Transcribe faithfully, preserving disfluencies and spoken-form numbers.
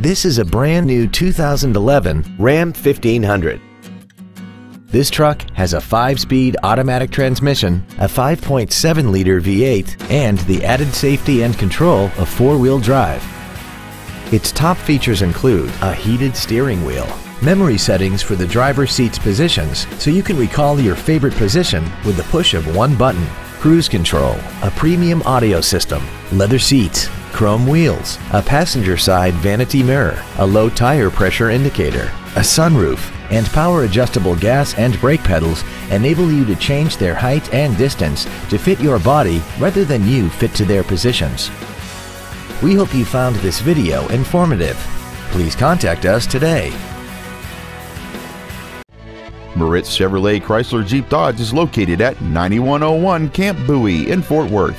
This is a brand new two thousand eleven Ram fifteen hundred. This truck has a five-speed automatic transmission, a five point seven liter V eight, and the added safety and control of four-wheel drive. Its top features include a heated steering wheel, memory settings for the driver's seat's positions so you can recall your favorite position with the push of one button, cruise control, a premium audio system, leather seats, chrome wheels, a passenger side vanity mirror, a low tire pressure indicator, a sunroof, and power adjustable gas and brake pedals enable you to change their height and distance to fit your body rather than you fit to their positions. We hope you found this video informative. Please contact us today. Moritz Chevrolet Chrysler Jeep Dodge is located at ninety-one oh one Camp Bowie in Fort Worth.